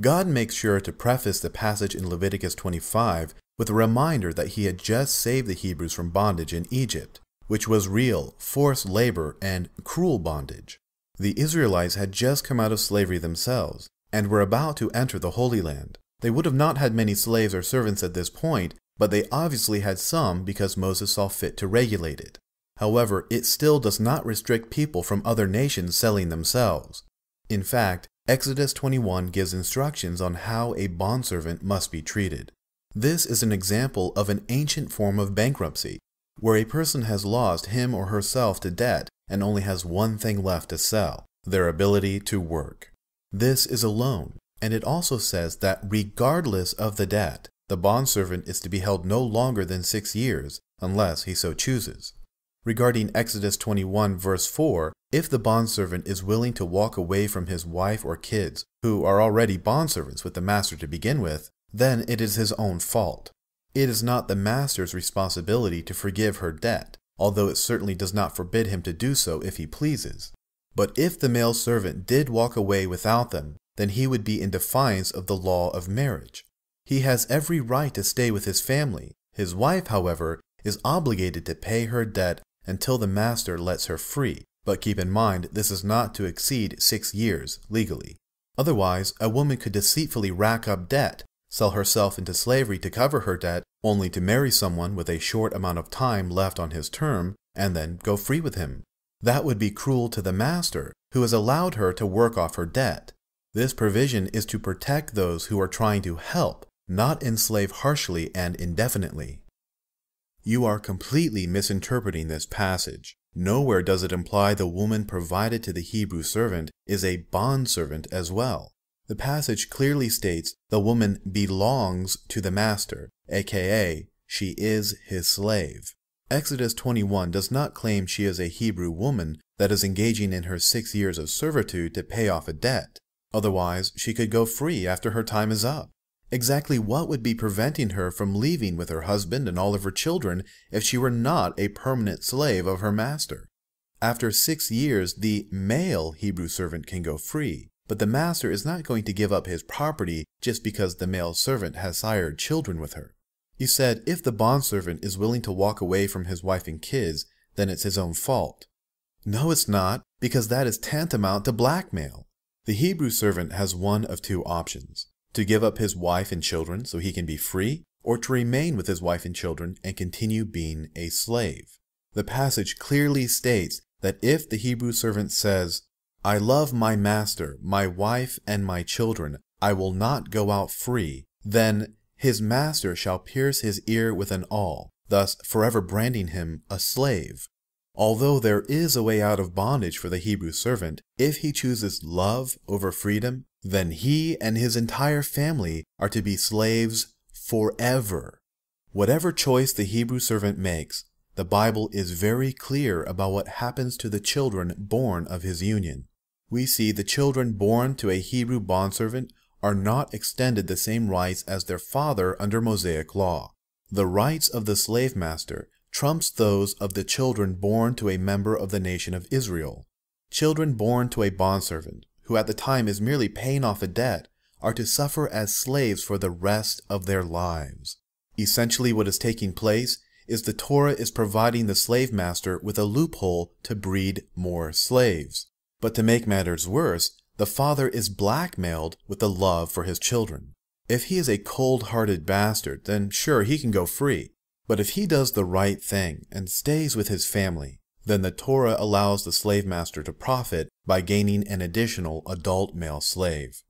God makes sure to preface the passage in Leviticus 25 with a reminder that he had just saved the Hebrews from bondage in Egypt, which was real, forced labor, and cruel bondage. The Israelites had just come out of slavery themselves, and were about to enter the Holy Land. They would have not had many slaves or servants at this point, but they obviously had some because Moses saw fit to regulate it. However, it still does not restrict people from other nations selling themselves. In fact, Exodus 21 gives instructions on how a bondservant must be treated. This is an example of an ancient form of bankruptcy, where a person has lost him or herself to debt and only has one thing left to sell, their ability to work. This is a loan, and it also says that regardless of the debt, the bondservant is to be held no longer than 6 years, unless he so chooses. Regarding Exodus 21 verse 4, if the bondservant is willing to walk away from his wife or kids, who are already bondservants with the master to begin with, then it is his own fault. It is not the master's responsibility to forgive her debt, although it certainly does not forbid him to do so if he pleases. But if the male servant did walk away without them, then he would be in defiance of the law of marriage. He has every right to stay with his family. His wife, however, is obligated to pay her debt until the master lets her free, but keep in mind this is not to exceed 6 years legally. Otherwise, a woman could deceitfully rack up debt, sell herself into slavery to cover her debt, only to marry someone with a short amount of time left on his term, and then go free with him. That would be cruel to the master, who has allowed her to work off her debt. This provision is to protect those who are trying to help, not enslave harshly and indefinitely. You are completely misinterpreting this passage. Nowhere does it imply the woman provided to the Hebrew servant is a bondservant as well. The passage clearly states the woman belongs to the master, aka she is his slave. Exodus 21 does not claim she is a Hebrew woman that is engaging in her 6 years of servitude to pay off a debt. Otherwise, she could go free after her time is up. Exactly what would be preventing her from leaving with her husband and all of her children if she were not a permanent slave of her master? After 6 years, the male Hebrew servant can go free. But the master is not going to give up his property just because the male servant has sired children with her. He said if the bondservant is willing to walk away from his wife and kids, then it's his own fault. No, it's not, because that is tantamount to blackmail. The Hebrew servant has one of two options: to give up his wife and children so he can be free, or to remain with his wife and children and continue being a slave. The passage clearly states that if the Hebrew servant says, "I love my master, my wife, and my children. I will not go out free," then his master shall pierce his ear with an awl, thus forever branding him a slave. Although there is a way out of bondage for the Hebrew servant, if he chooses love over freedom, then he and his entire family are to be slaves forever. Whatever choice the Hebrew servant makes, the Bible is very clear about what happens to the children born of his union. We see the children born to a Hebrew bondservant are not extended the same rights as their father under Mosaic law. The rights of the slave master trumps those of the children born to a member of the nation of Israel. Children born to a bondservant, who at the time is merely paying off a debt, are to suffer as slaves for the rest of their lives. Essentially what is taking place is the Torah is providing the slave master with a loophole to breed more slaves. But to make matters worse, the father is blackmailed with the love for his children. If he is a cold-hearted bastard, then sure, he can go free. But if he does the right thing and stays with his family, then the Torah allows the slave master to profit by gaining an additional adult male slave.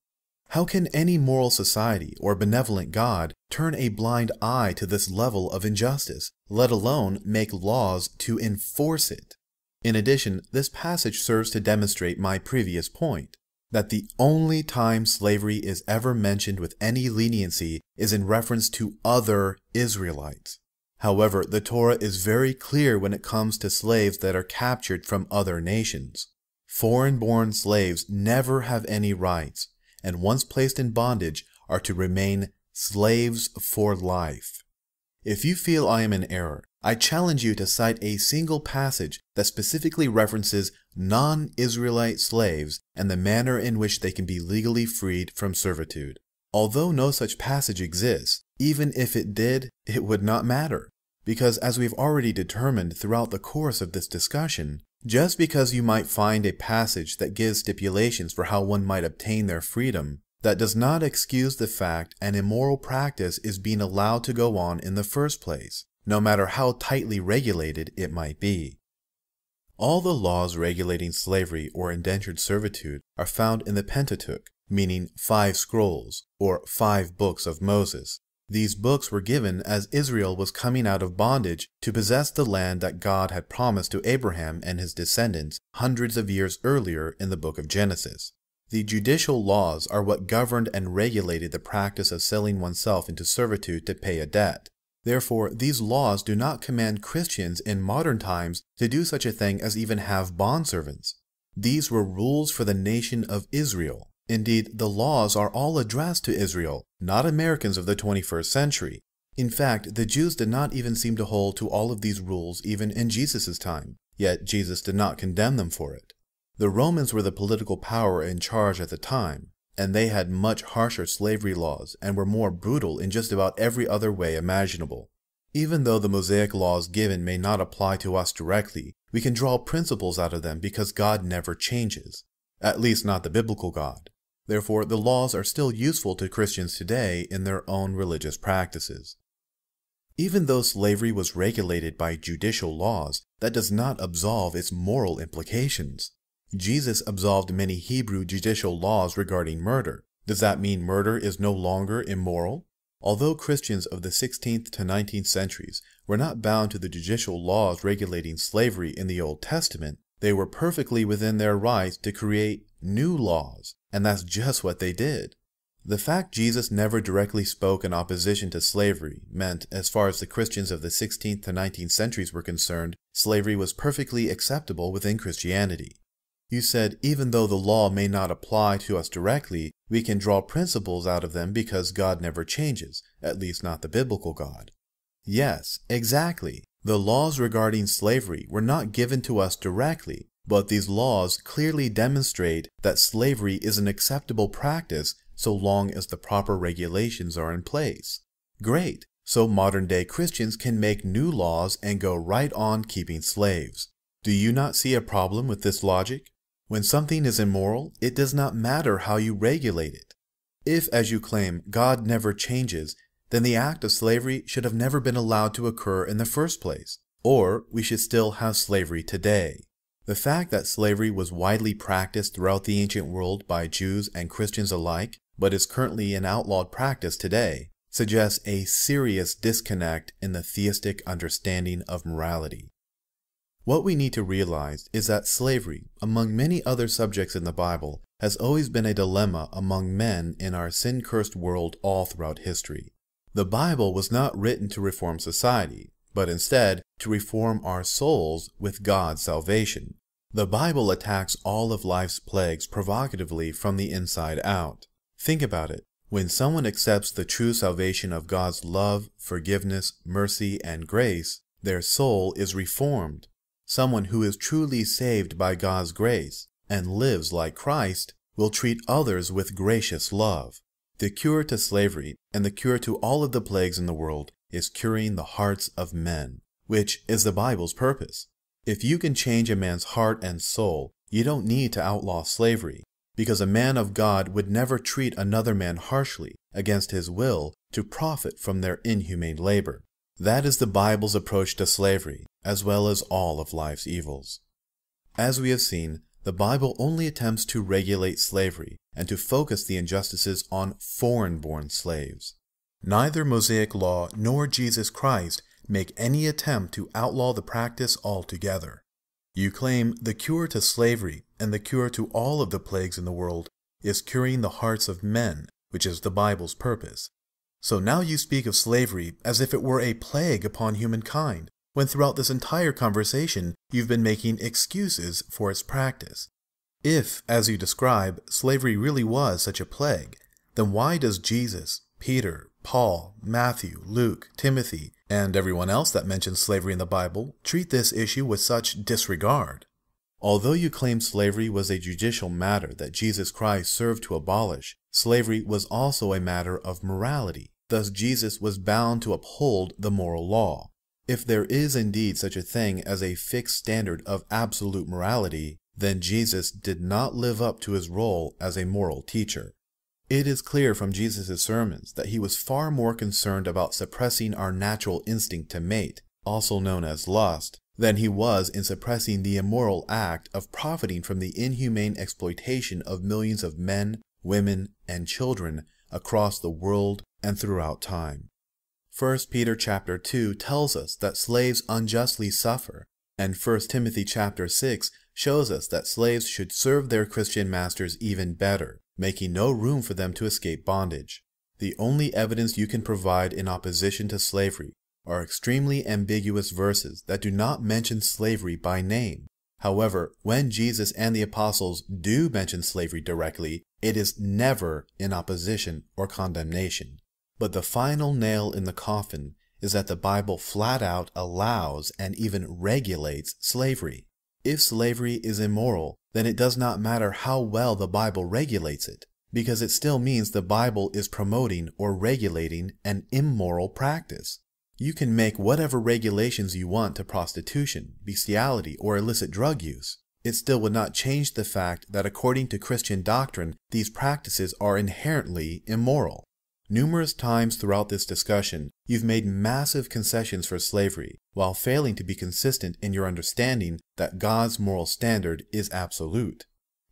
How can any moral society or benevolent God turn a blind eye to this level of injustice, let alone make laws to enforce it? In addition, this passage serves to demonstrate my previous point, that the only time slavery is ever mentioned with any leniency is in reference to other Israelites. However, the Torah is very clear when it comes to slaves that are captured from other nations. Foreign-born slaves never have any rights, and once placed in bondage, are to remain slaves for life. If you feel I am in error, I challenge you to cite a single passage that specifically references non-Israelite slaves and the manner in which they can be legally freed from servitude. Although no such passage exists, even if it did, it would not matter, because as we've already determined throughout the course of this discussion, just because you might find a passage that gives stipulations for how one might obtain their freedom, that does not excuse the fact an immoral practice is being allowed to go on in the first place, no matter how tightly regulated it might be. All the laws regulating slavery or indentured servitude are found in the Pentateuch, meaning 5 scrolls, or 5 books of Moses. These books were given as Israel was coming out of bondage to possess the land that God had promised to Abraham and his descendants hundreds of years earlier in the book of Genesis. The judicial laws are what governed and regulated the practice of selling oneself into servitude to pay a debt. Therefore, these laws do not command Christians in modern times to do such a thing as even have bondservants. These were rules for the nation of Israel. Indeed, the laws are all addressed to Israel, not Americans of the 21st century. In fact, the Jews did not even seem to hold to all of these rules even in Jesus' time, yet Jesus did not condemn them for it. The Romans were the political power in charge at the time, and they had much harsher slavery laws and were more brutal in just about every other way imaginable. Even though the Mosaic laws given may not apply to us directly, we can draw principles out of them because God never changes, at least not the biblical God. Therefore, the laws are still useful to Christians today in their own religious practices. Even though slavery was regulated by judicial laws, that does not absolve its moral implications. Jesus absolved many Hebrew judicial laws regarding murder. Does that mean murder is no longer immoral? Although Christians of the 16th to 19th centuries were not bound to the judicial laws regulating slavery in the Old Testament, they were perfectly within their rights to create new laws, and that's just what they did. The fact Jesus never directly spoke in opposition to slavery meant, as far as the Christians of the 16th to 19th centuries were concerned, slavery was perfectly acceptable within Christianity. You said, even though the law may not apply to us directly, we can draw principles out of them because God never changes, at least not the biblical God. Yes, exactly. The laws regarding slavery were not given to us directly, but these laws clearly demonstrate that slavery is an acceptable practice so long as the proper regulations are in place. Great! So modern-day Christians can make new laws and go right on keeping slaves. Do you not see a problem with this logic? When something is immoral, it does not matter how you regulate it. If, as you claim, God never changes, then the act of slavery should have never been allowed to occur in the first place, or we should still have slavery today. The fact that slavery was widely practiced throughout the ancient world by Jews and Christians alike, but is currently an outlawed practice today, suggests a serious disconnect in the theistic understanding of morality. What we need to realize is that slavery, among many other subjects in the Bible, has always been a dilemma among men in our sin-cursed world all throughout history. The Bible was not written to reform society, but instead to reform our souls with God's salvation. The Bible attacks all of life's plagues provocatively from the inside out. Think about it. When someone accepts the true salvation of God's love, forgiveness, mercy, and grace, their soul is reformed. Someone who is truly saved by God's grace and lives like Christ will treat others with gracious love. The cure to slavery and the cure to all of the plagues in the world is curing the hearts of men, which is the Bible's purpose. If you can change a man's heart and soul, you don't need to outlaw slavery, because a man of God would never treat another man harshly, against his will, to profit from their inhumane labor. That is the Bible's approach to slavery, as well as all of life's evils. As we have seen, the Bible only attempts to regulate slavery and to focus the injustices on foreign-born slaves. Neither Mosaic law nor Jesus Christ make any attempt to outlaw the practice altogether. You claim the cure to slavery and the cure to all of the plagues in the world is curing the hearts of men, which is the Bible's purpose. So now you speak of slavery as if it were a plague upon humankind, when throughout this entire conversation you've been making excuses for its practice. If, as you describe, slavery really was such a plague, then why does Jesus, Peter, Paul, Matthew, Luke, Timothy, and everyone else that mentions slavery in the Bible treat this issue with such disregard? Although you claim slavery was a judicial matter that Jesus Christ served to abolish, slavery was also a matter of morality. Thus Jesus was bound to uphold the moral law. If there is indeed such a thing as a fixed standard of absolute morality, then Jesus did not live up to his role as a moral teacher. It is clear from Jesus' sermons that he was far more concerned about suppressing our natural instinct to mate, also known as lust, than he was in suppressing the immoral act of profiting from the inhumane exploitation of millions of men, women, and children across the world and throughout time. 1 Peter chapter 2 tells us that slaves unjustly suffer, and 1 Timothy chapter 6 shows us that slaves should serve their Christian masters even better, making no room for them to escape bondage. The only evidence you can provide in opposition to slavery are extremely ambiguous verses that do not mention slavery by name. However, when Jesus and the apostles do mention slavery directly, it is never in opposition or condemnation. But the final nail in the coffin is that the Bible flat out allows and even regulates slavery. If slavery is immoral, then it does not matter how well the Bible regulates it, because it still means the Bible is promoting or regulating an immoral practice. You can make whatever regulations you want to prostitution, bestiality, or illicit drug use. It still would not change the fact that according to Christian doctrine, these practices are inherently immoral. Numerous times throughout this discussion, you've made massive concessions for slavery, while failing to be consistent in your understanding that God's moral standard is absolute.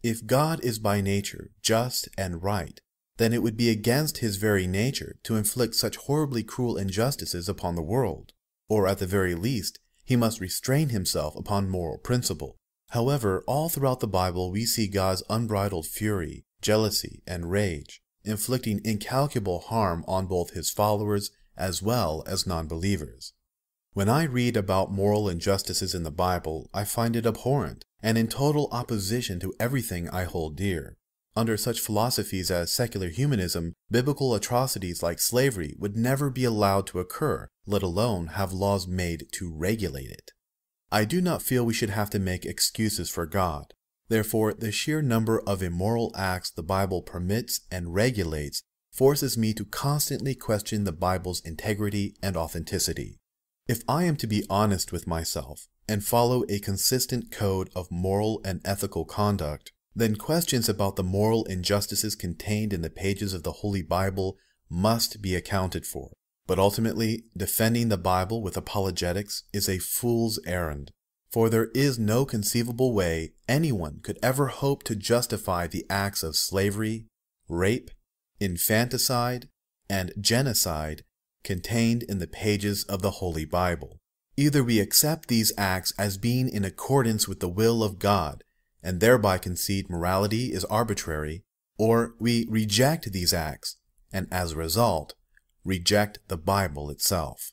If God is by nature just and right, then it would be against his very nature to inflict such horribly cruel injustices upon the world, or at the very least, he must restrain himself upon moral principle. However, all throughout the Bible we see God's unbridled fury, jealousy, and rage, inflicting incalculable harm on both his followers as well as non-believers. When I read about moral injustices in the Bible, I find it abhorrent and in total opposition to everything I hold dear. Under such philosophies as secular humanism, biblical atrocities like slavery would never be allowed to occur, let alone have laws made to regulate it. I do not feel we should have to make excuses for God. Therefore, the sheer number of immoral acts the Bible permits and regulates forces me to constantly question the Bible's integrity and authenticity. If I am to be honest with myself and follow a consistent code of moral and ethical conduct, then questions about the moral injustices contained in the pages of the Holy Bible must be accounted for. But ultimately, defending the Bible with apologetics is a fool's errand. For there is no conceivable way anyone could ever hope to justify the acts of slavery, rape, infanticide, and genocide contained in the pages of the Holy Bible. Either we accept these acts as being in accordance with the will of God, and thereby concede morality is arbitrary, or we reject these acts, and as a result, reject the Bible itself.